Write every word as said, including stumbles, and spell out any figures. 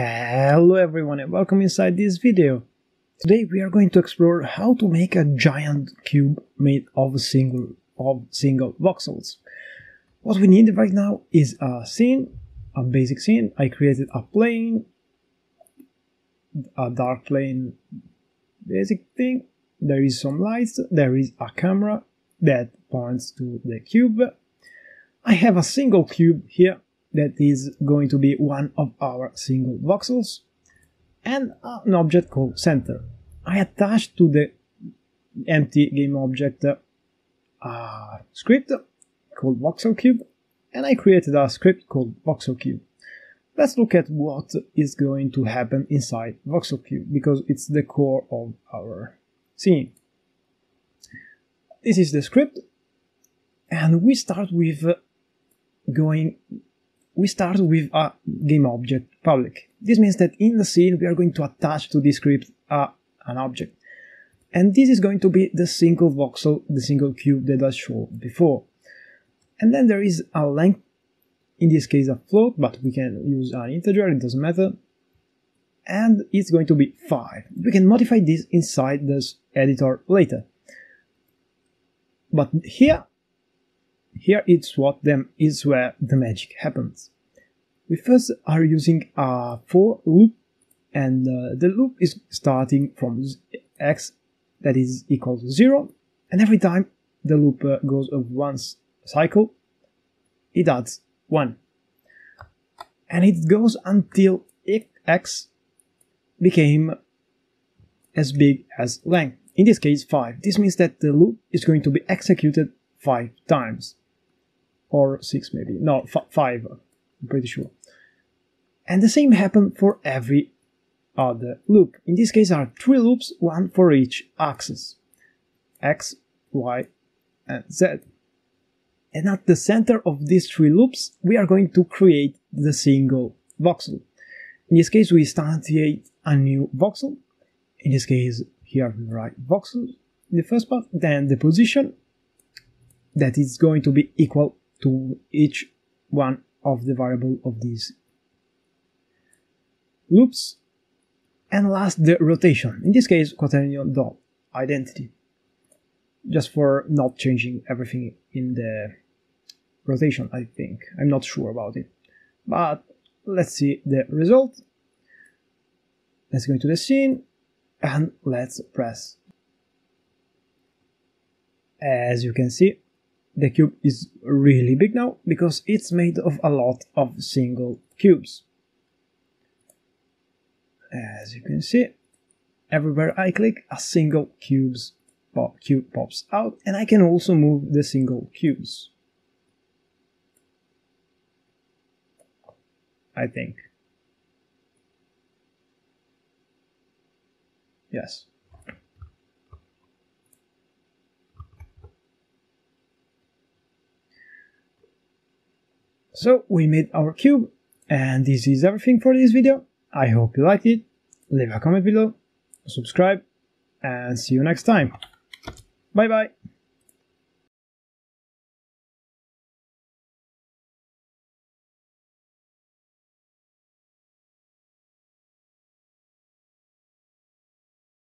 Hello everyone and welcome inside this video. Today we are going to explore how to make a giant cube made of a single of single voxels. What we need right now is a scene, a basic scene. I created a plane, a dark plane basic thing. There is some lights, there is a camera that points to the cube. I have a single cube here that is going to be one of our single voxels, and an object called center. I attached to the empty game object a script called voxelCube, and I created a script called voxelCube. Let's look at what is going to happen inside voxelCube, because it's the core of our scene. This is the script, and we start with going We start with a game object public. This means that in the scene we are going to attach to this script uh, an object. And this is going to be the single voxel, the single cube that I showed before. And then there is a length, in this case a float, but we can use an integer, it doesn't matter. And it's going to be five. We can modify this inside this editor later. But here Here it's what them is where the magic happens. We first are using a for loop, and uh, the loop is starting from x that is equal to zero, and every time the loop uh, goes of one cycle, it adds one, and it goes until x became as big as length. In this case, five. This means that the loop is going to be executed five times. Or six maybe, no, five, I'm pretty sure. And the same happened for every other loop. In this case are three loops, one for each axis, x, y, and z. And at the center of these three loops, we are going to create the single voxel. In this case, we instantiate a new voxel. In this case, here we write voxel in the first part, then the position, that is going to be equal to each one of the variable of these loops, and last the rotation, in this case quaternion dot identity, just for not changing everything in the rotation. I think, I'm not sure about it, but let's see the result. Let's go into the scene and let's press. As you can see, the cube is really big now, because it's made of a lot of single cubes. As you can see, everywhere I click, a single cubes pop, cube pops out, and I can also move the single cubes. I think. Yes. So we made our cube, and this is everything for this video. I hope you liked it. Leave a comment below, subscribe, and see you next time. Bye bye!